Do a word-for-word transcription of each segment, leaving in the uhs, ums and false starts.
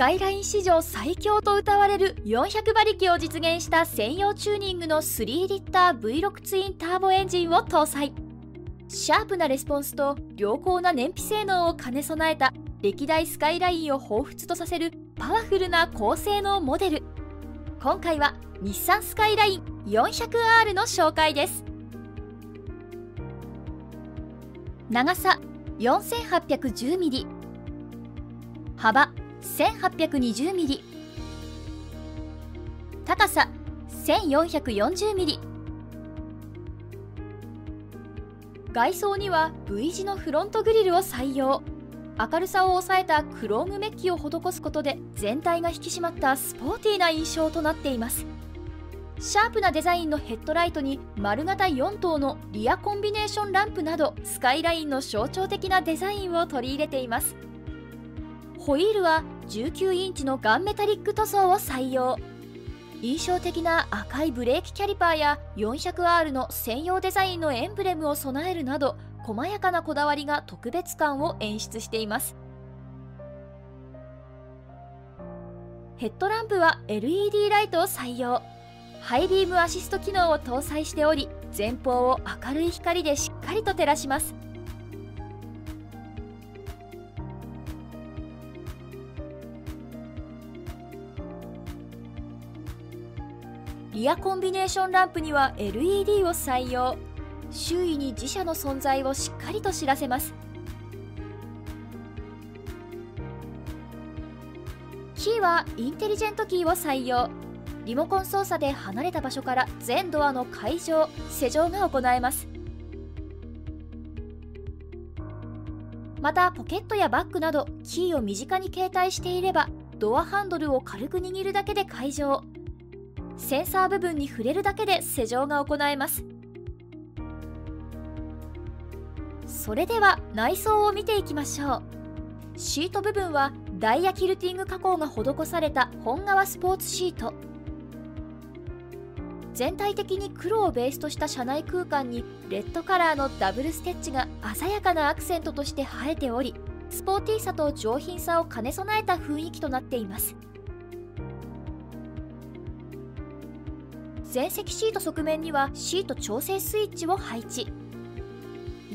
カイライン史上最強と謳われるよんひゃくばりきを実現した専用チューニングのスリーリッター ブイろく ツインターボエンジンを搭載。シャープなレスポンスと良好な燃費性能を兼ね備えた歴代スカイラインを彷彿とさせるパワフルな高性能モデル。今回は日産スカイライン よんひゃくアール の紹介です。長さ よんせんはっぴゃくじゅうミリ、 幅 せんはっぴゃくにじゅうミリ、 高さ せんよんひゃくよんじゅうミリ。外装には ブイ 字のフロントグリルを採用。明るさを抑えたクロームメッキを施すことで全体が引き締まったスポーティーな印象となっています。シャープなデザインのヘッドライトに丸型よんとうのリアコンビネーションランプなどスカイラインの象徴的なデザインを取り入れています。ホイールはじゅうきゅうインチのガンメタリック塗装を採用。印象的な赤いブレーキキャリパーや よんひゃくアール の専用デザインのエンブレムを備えるなど細やかなこだわりが特別感を演出しています。ヘッドランプは エルイーディー ライトを採用。ハイビームアシスト機能を搭載しており、前方を明るい光でしっかりと照らします。リアコンビネーションランプには エルイーディー を採用。周囲に自社の存在をしっかりと知らせます。キーはインテリジェントキーを採用。リモコン操作で離れた場所から全ドアの開錠・施錠が行えます。またポケットやバッグなどキーを身近に携帯していればドアハンドルを軽く握るだけで開錠、センサー部分に触れるだけで施錠が行えます。それでは内装を見ていきましょう。シート部分はダイヤキルティング加工が施された本革スポーツシート。全体的に黒をベースとした車内空間にレッドカラーのダブルステッチが鮮やかなアクセントとして映えており、スポーティーさと上品さを兼ね備えた雰囲気となっています。前席シート側面にはシート調整スイッチを配置。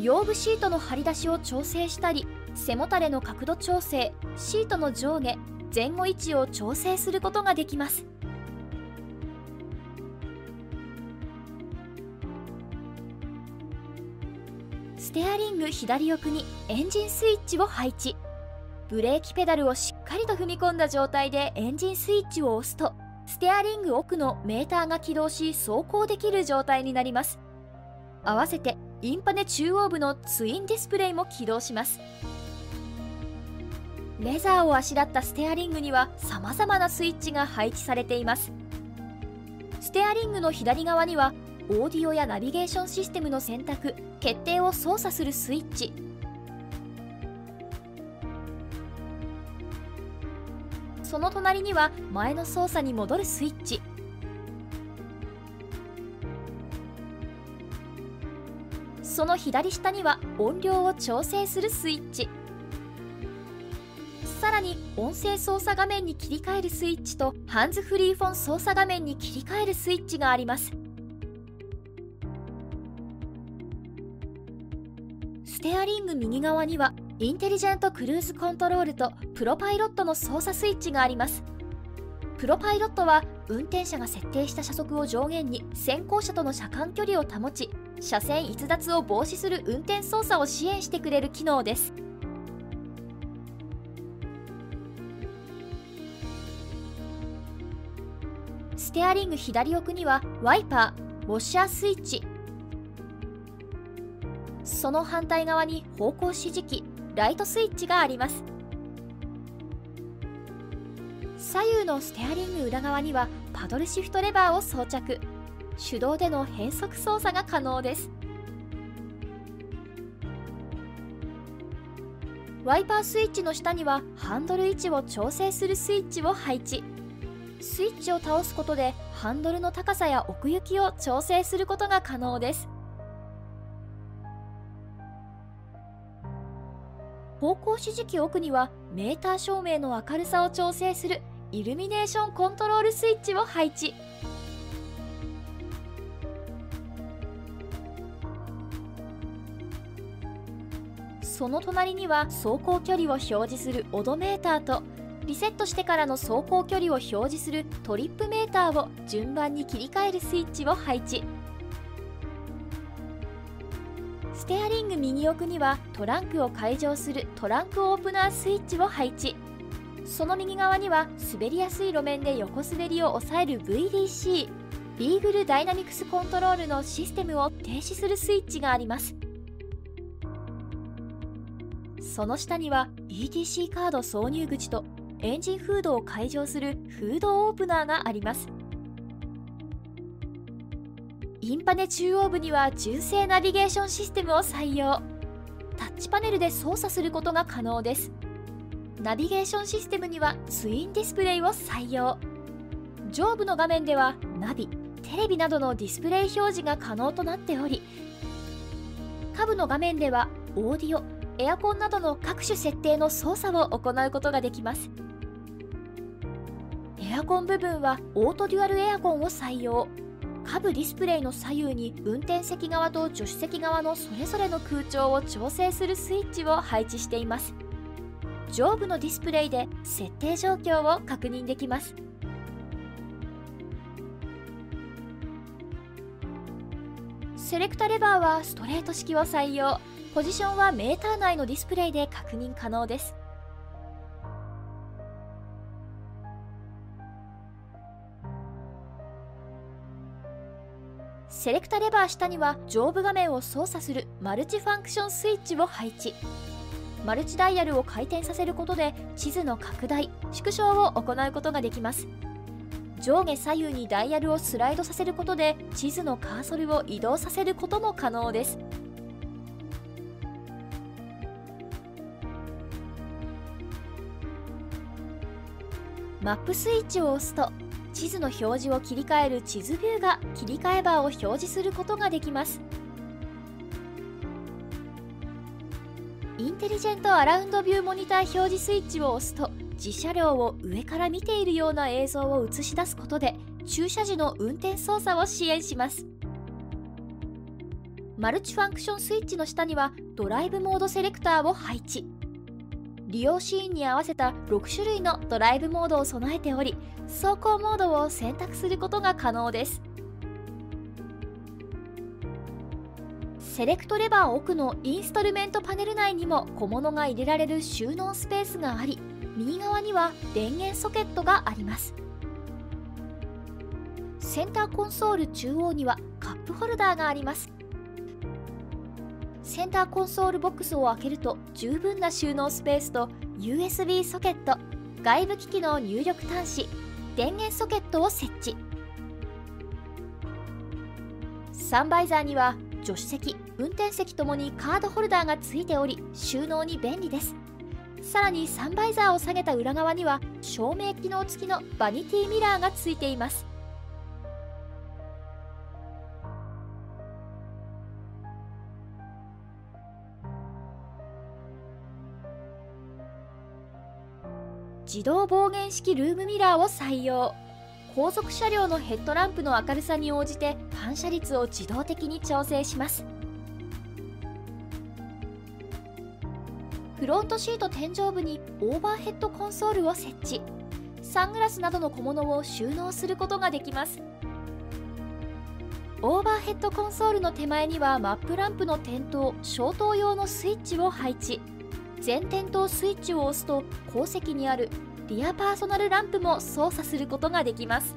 腰部シートの張り出しを調整したり、背もたれの角度調整、シートの上下前後位置を調整することができます。ステアリング左奥にエンジンスイッチを配置。ブレーキペダルをしっかりと踏み込んだ状態でエンジンスイッチを押すと、ステアリング奥のメーターが起動し走行できる状態になります。合わせてインパネ中央部のツインディスプレイも起動します。レザーをあしらったステアリングにはさまざまなスイッチが配置されています。ステアリングの左側にはオーディオやナビゲーションシステムの選択・決定を操作するスイッチ、その隣には前の操作に戻るスイッチ、その左下には音量を調整するスイッチ、さらに音声操作画面に切り替えるスイッチとハンズフリーフォン操作画面に切り替えるスイッチがあります。ステアリング右側にはインテリジェントクルーズコントロールとプロパイロットの操作スイッチがあります。プロパイロットは運転者が設定した車速を上限に先行車との車間距離を保ち、車線逸脱を防止する運転操作を支援してくれる機能です。ステアリング左奥にはワイパー・ウォッシャースイッチ、その反対側に方向指示器ライトスイッチがあります。左右のステアリング裏側にはパドルシフトレバーを装着、手動での変速操作が可能です。ワイパースイッチの下にはハンドル位置を調整するスイッチを配置。スイッチを倒すことでハンドルの高さや奥行きを調整することが可能です。方向指示器奥にはメーター照明の明るさを調整するイルミネーションコントロールスイッチを配置。その隣には走行距離を表示するオドメーターとリセットしてからの走行距離を表示するトリップメーターを順番に切り替えるスイッチを配置。ステアリング右奥にはトランクを解錠するトランクオープナースイッチを配置。その右側には滑りやすい路面で横滑りを抑える ブイディーシー ビーグルダイナミクスコントロールのシステムを停止するスイッチがあります。その下には ビーティーシー カード挿入口とエンジンフードを解錠するフードオープナーがあります。インパネ中央部には純正ナビゲーションシステムを採用。タッチパネルで操作することが可能です。ナビゲーションシステムにはツインディスプレイを採用。上部の画面ではナビ、テレビなどのディスプレイ表示が可能となっており、下部の画面ではオーディオ、エアコンなどの各種設定の操作を行うことができます。エアコン部分はオートデュアルエアコンを採用。下部ディスプレイの左右に運転席側と助手席側のそれぞれの空調を調整するスイッチを配置しています。上部のディスプレイで設定状況を確認できます。セレクタレバーはストレート式を採用。ポジションはメーター内のディスプレイで確認可能です。セレクタレバー下には上部画面を操作するマルチファンクションスイッチを配置。マルチダイヤルを回転させることで地図の拡大・縮小を行うことができます。上下左右にダイヤルをスライドさせることで地図のカーソルを移動させることも可能です。マップスイッチを押すと地図の表示を切り替える地図ビューが切り替えバーを表示することができます。インテリジェントアラウンドビューモニター表示スイッチを押すと自車両を上から見ているような映像を映し出すことで駐車時の運転操作を支援します。マルチファンクションスイッチの下にはドライブモードセレクターを配置。利用シーンに合わせたろくしゅるいのドライブモードを備えており、走行モードを選択することが可能です。セレクトレバー奥のインストルメントパネル内にも小物が入れられる収納スペースがあり、右側には電源ソケットがあります。センターコンソール中央にはカップホルダーがあります。センターコンソールボックスを開けると十分な収納スペースと ユーエスビー ソケット、外部機器の入力端子、電源ソケットを設置。サンバイザーには助手席、運転席ともにカードホルダーがついており収納に便利です。さらにサンバイザーを下げた裏側には照明機能付きのバニティミラーがついています。自動防減式ルームミラーを採用。後続車両のヘッドランプの明るさに応じて反射率を自動的に調整します。フロントシート天井部にオーバーヘッドコンソールを設置。サングラスなどの小物を収納することができます。オーバーヘッドコンソールの手前にはマップランプの点灯・消灯用のスイッチを配置。全点灯スイッチを押すと後席にあるリアパーソナルランプも操作することができます。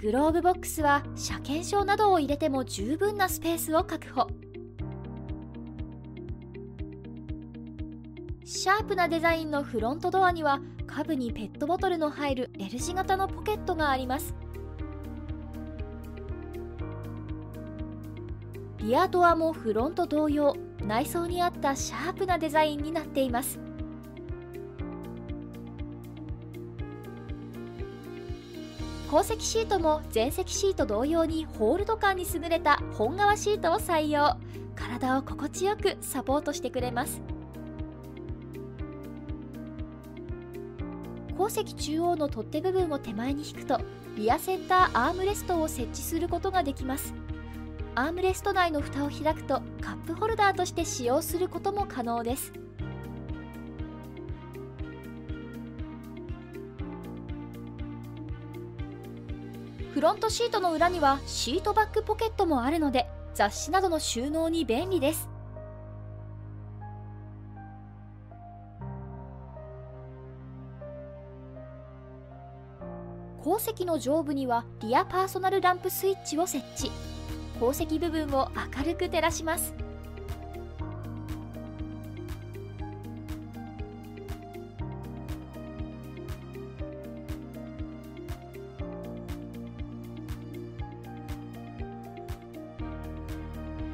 グローブボックスは車検証などを入れても十分なスペースを確保。シャープなデザインのフロントドアには下部にペットボトルの入る L 字型のポケットがあります。リアドアもフロント同様、内装に合ったシャープなデザインになっています。後席シートも前席シート同様にホールド感に優れた本革シートを採用。体を心地よくサポートしてくれます。後席中央の取っ手部分を手前に引くと、リアセンターアームレストを設置することができます。アームレスト内の蓋を開くと、カップホルダーとして使用することも可能です。フロントシートの裏にはシートバックポケットもあるので、雑誌などの収納に便利です。後席の上部にはリアパーソナルランプスイッチを設置。後席部分を明るく照らします。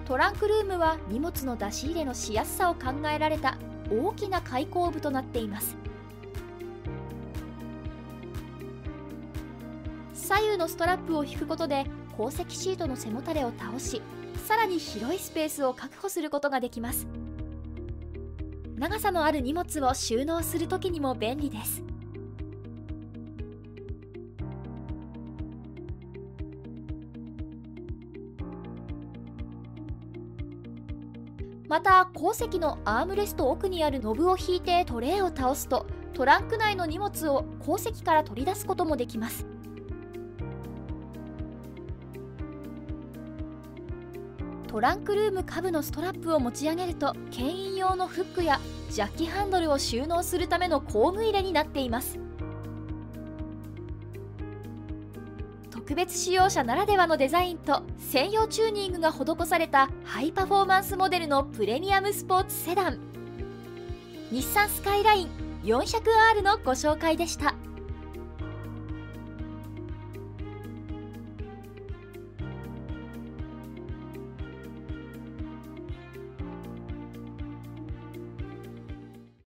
トランクルームは荷物の出し入れのしやすさを考えられた大きな開口部となっています。左右のストラップを引くことで、後席シートの背もたれを倒し、さらに広いスペースを確保することができます。長さのある荷物を収納するときにも便利です。また、後席のアームレスト奥にあるノブを引いてトレーを倒すと、トランク内の荷物を後席から取り出すこともできます。トランクルーム下部のストラップを持ち上げると、牽引用のフックやジャッキハンドルを収納するための工具入れになっています。特別仕様車ならではのデザインと専用チューニングが施されたハイパフォーマンスモデルのプレミアムスポーツセダン、日産スカイライン よんひゃくアール のご紹介でした。